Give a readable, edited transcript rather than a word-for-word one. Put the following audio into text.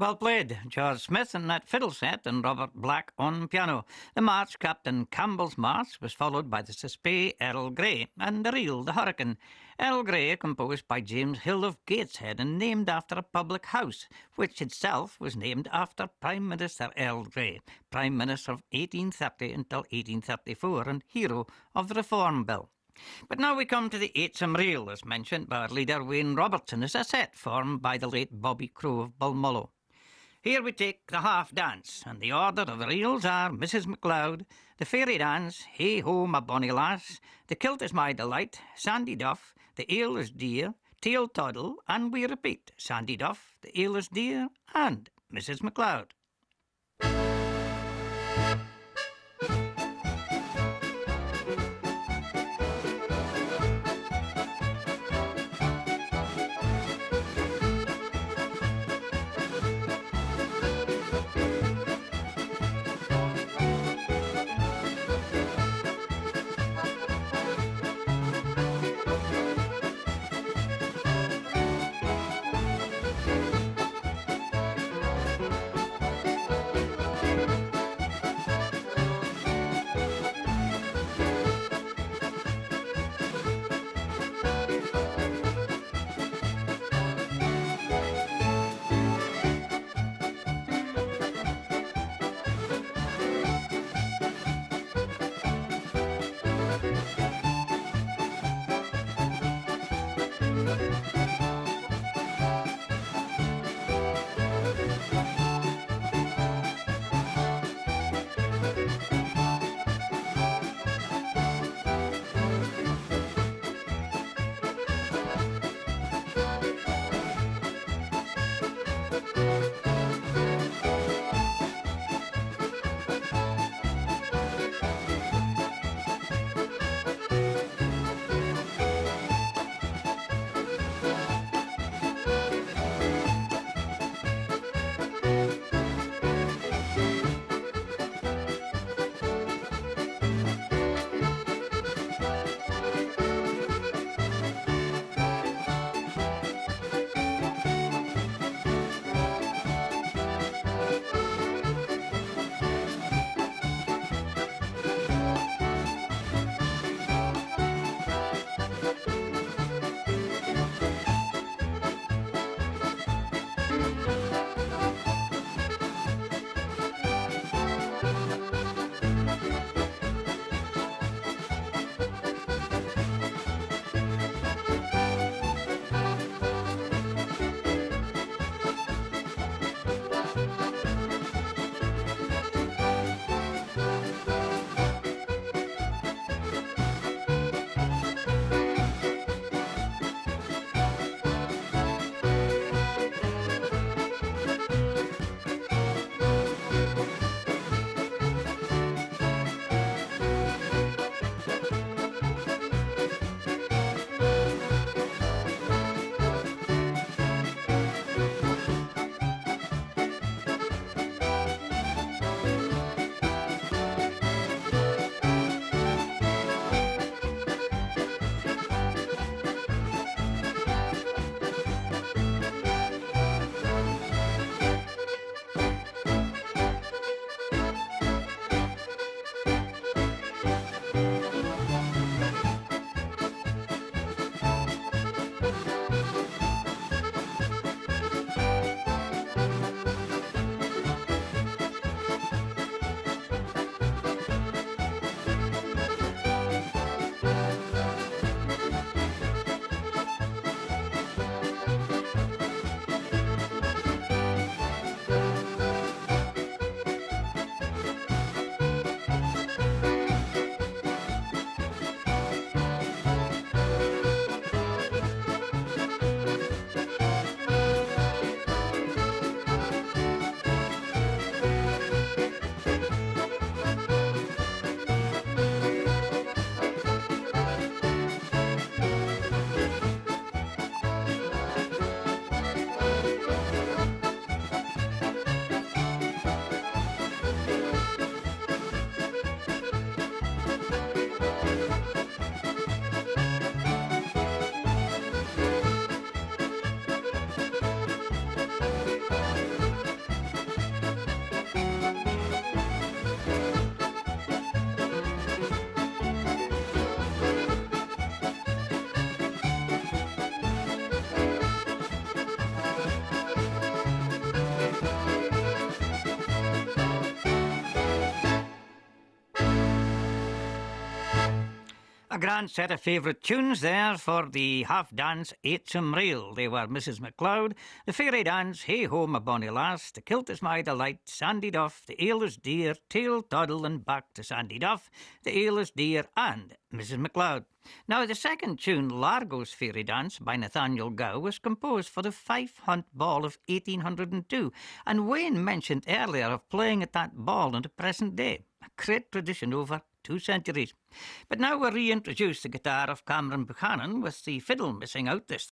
well played, George Smith in that fiddle set and Robert Black on piano. The march, Captain Campbell's March, was followed by the suspect Earl Grey and the reel, the Hurricane. Earl Grey, composed by James Hill of Gateshead and named after a public house, which itself was named after Prime Minister Earl Grey, Prime Minister of 1830 until 1834 and hero of the Reform Bill. But now we come to the Eightsome Reel, as mentioned by our leader Wayne Robertson, as a set formed by the late Bobby Crow of Balmollo. Here we take the half dance, and the order of the reels are Mrs. MacLeod, the Fairy Dance, Hey Ho My Bonnie Lass, The Kilt Is My Delight, Sandy Duff, The Ale Is Dear, Tail Toddle, and we repeat Sandy Duff, The Ale Is Dear, and Mrs. MacLeod. A grand set of favourite tunes there for the half-dance Eightsome Reel. They were Mrs. MacLeod, The Fairy Dance, Hey Ho My Bonnie Lass, The Kilt Is My Delight, Sandy Duff, The Ale Is Dear, Tail Toddle, and back to Sandy Duff, The Ale Is Dear, and Mrs. MacLeod. Now, the second tune, Largo's Fairy Dance, by Nathaniel Gow, was composed for the Fife Hunt Ball of 1802, and Wayne mentioned earlier of playing at that ball on the present day, a great tradition over 2 centuries. But now we're reintroduced the guitar of Cameron Buchanan, with the fiddle missing out this